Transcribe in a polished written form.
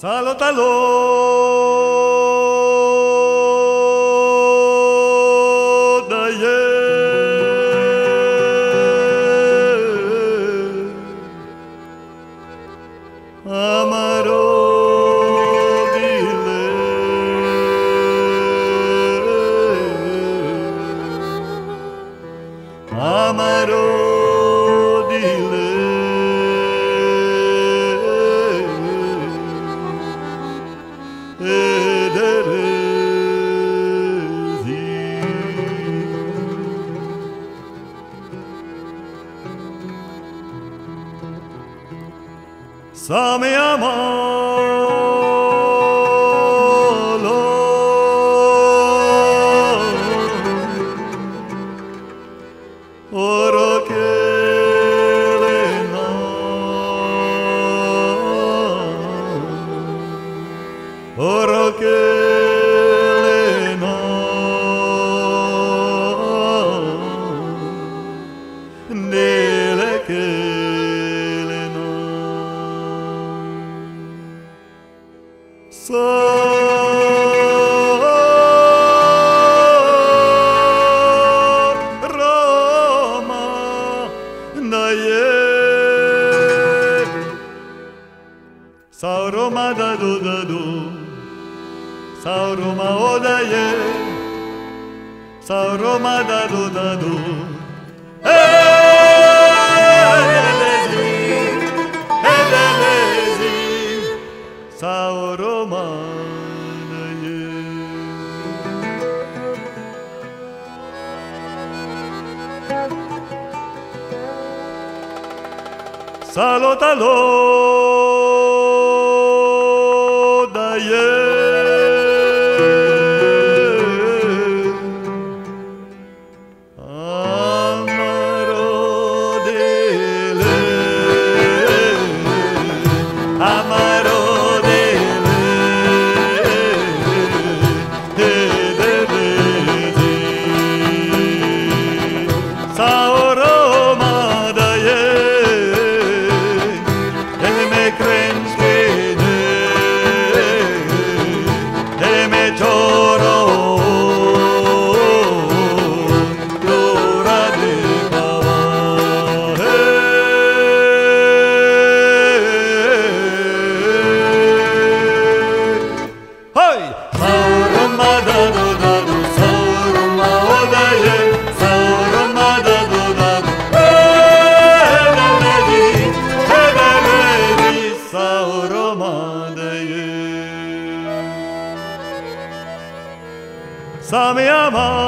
Salutalo daye amaro dile amaro dile Sami amalo orokelena orokelena neleke Sauroma da do da do, Sauroma o da ye, Sauroma da do da do, Edelezi, Sauroma da ye. Salotalo. Sami amalo